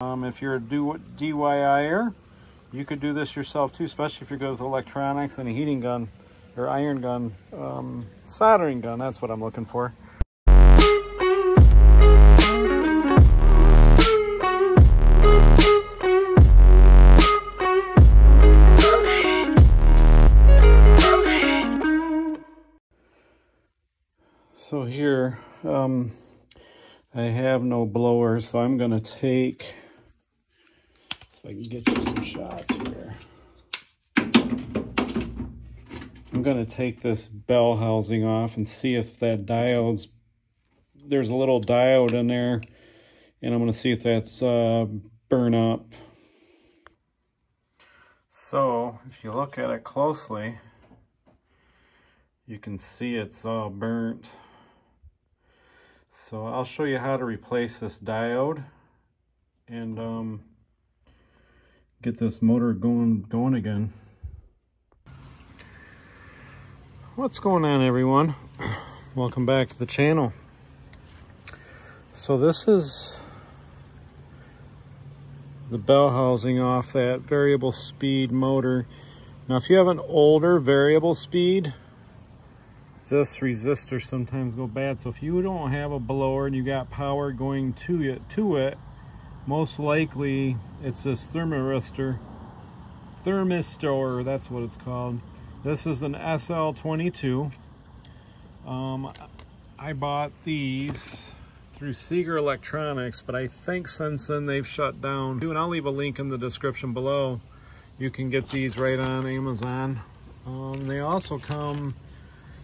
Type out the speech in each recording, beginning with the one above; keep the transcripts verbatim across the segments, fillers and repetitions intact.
Um, if you're a D I Y-er, you could do this yourself too, especially if you go with electronics and a heating gun or iron gun, um, soldering gun, that's what I'm looking for. So here, um, I have no blower, so I'm going to take, so I can get you some shots here. I'm going to take this bell housing off and see if that diode's, there's a little diode in there, and I'm going to see if that's uh, burn up. So if you look at it closely, you can see it's all burnt. So I'll show you how to replace this diode and um, get this motor going going again. What's going on, everyone? Welcome back to the channel. So this is the bell housing off that variable speed motor. Now if you have an older variable speed, this resistor sometimes go bad. So if you don't have a blower and you got power going to it, to it, most likely it's this thermistor, thermistor, that's what it's called. This is an S L twenty-two. Um, I bought these through Seeger Electronics, but I think since then they've shut down. And I'll leave a link in the description below. You can get these right on Amazon. Um, they also come,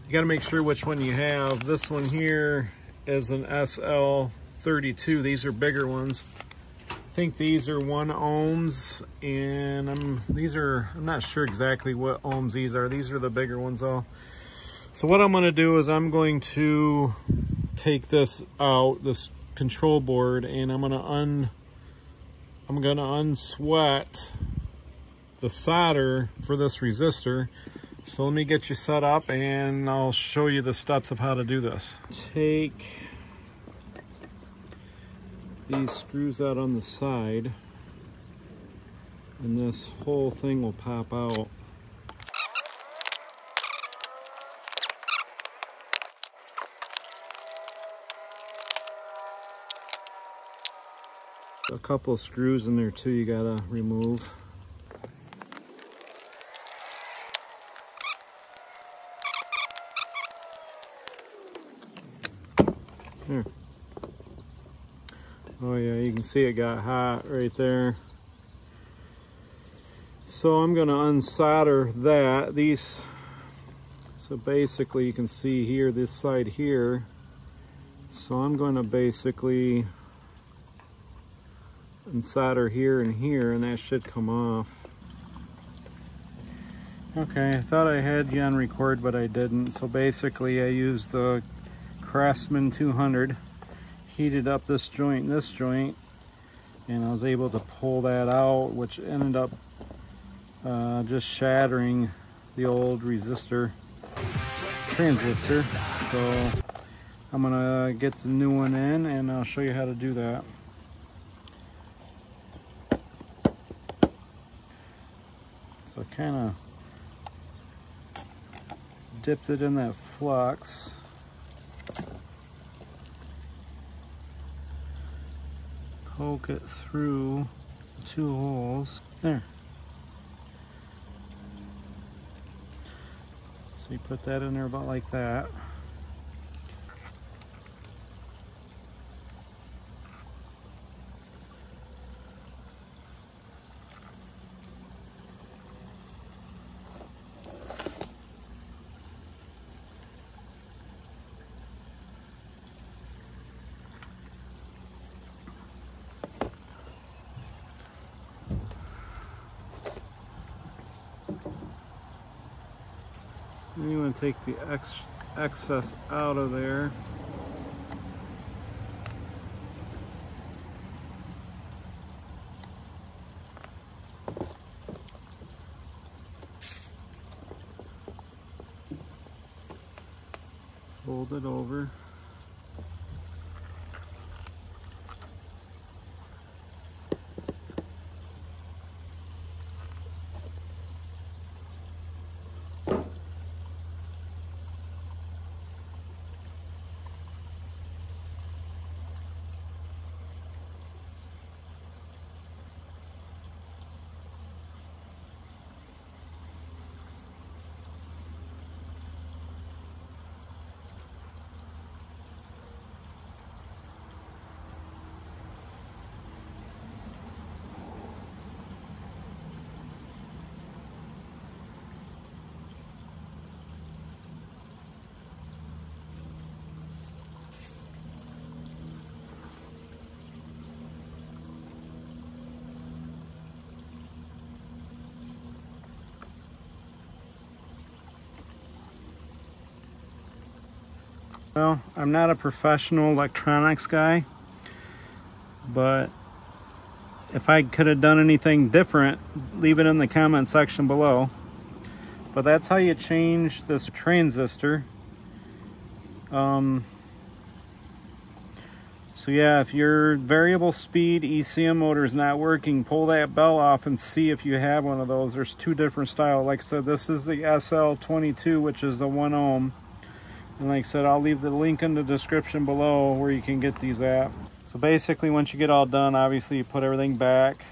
you got to make sure which one you have. This one here is an S L thirty-two. These are bigger ones. I think these are one ohms, and I'm, these are, I'm not sure exactly what ohms these are. These are the bigger ones though. So what I'm going to do is I'm going to take this out, this control board, and I'm going to un, I'm going to unsweat the solder for this resistor. So let me get you set up and I'll show you the steps of how to do this. Take these screws out on the side and this whole thing will pop out. A couple of screws in there too you gotta remove. There. Oh yeah, you can see it got hot right there. So I'm going to unsolder that. These, so basically you can see here, this side here. So I'm going to basically unsolder here and here, and that should come off. Okay, I thought I had you on record, but I didn't. So basically I used the Craftsman two hundred, heated up this joint and this joint, and I was able to pull that out, which ended up uh, just shattering the old resistor transistor. So I'm gonna get the new one in and I'll show you how to do that. So I kinda dipped it in that flux. Poke it through the two holes there. So you put that in there about like that. And you want to take the ex excess out of there. Fold it over. Well, I'm not a professional electronics guy, but if I could have done anything different, leave it in the comment section below. But that's how you change this transistor. Um, so yeah, if your variable speed E C M motor is not working, pull that bell off and see if you have one of those. There's two different styles. Like I said, this is the S L twenty-two, which is the one ohm. And like I said, I'll leave the link in the description below where you can get these at. So basically, once you get all done, obviously you put everything back.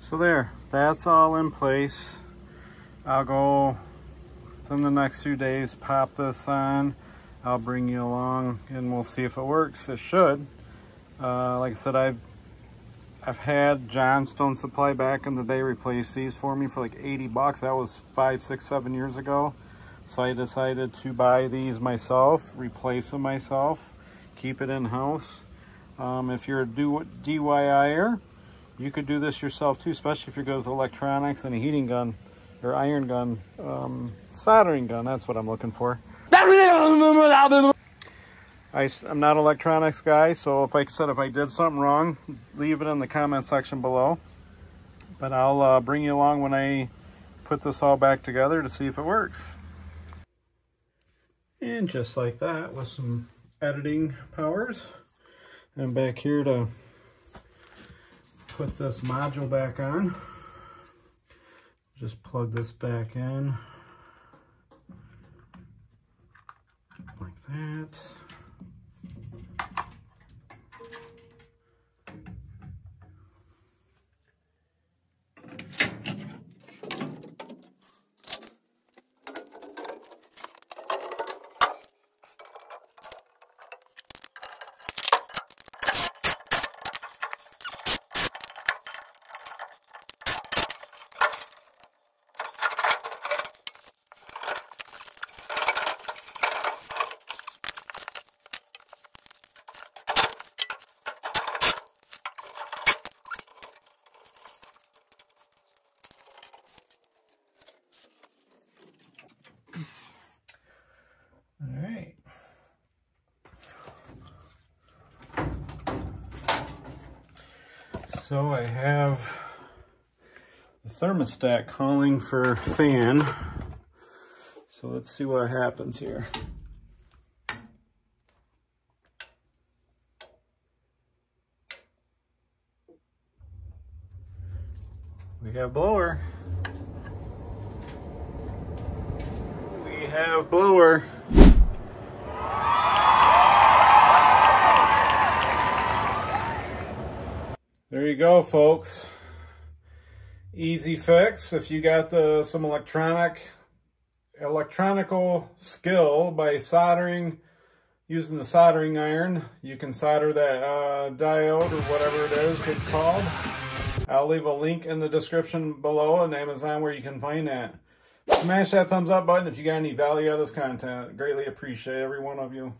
So there, that's all in place. I'll go in the next few days, pop this on. I'll bring you along and we'll see if it works. It should. Uh, like I said, I've, I've had Johnstone Supply back in the day replace these for me for like eighty bucks. That was five, six, seven years ago. So I decided to buy these myself, replace them myself, keep it in-house. Um, if you're a D I Y-er, you could do this yourself too, especially if you go with electronics and a heating gun or iron gun, um, soldering gun. That's what I'm looking for. I, I'm not an electronics guy, so if I said if I did something wrong, leave it in the comment section below. But I'll uh, bring you along when I put this all back together to see if it works. And just like that, with some editing powers, I'm back here to put this module back on. Just plug this back in like that. So I have the thermostat calling for fan. So let's see what happens here. We have blower. We have blower. There you go, folks. Easy fix. If you got the, some electronic, electronical skill by soldering, using the soldering iron, you can solder that uh, diode or whatever it is it's called. I'll leave a link in the description below on Amazon where you can find that. Smash that thumbs up button if you got any value out of this content. Greatly appreciate every one of you.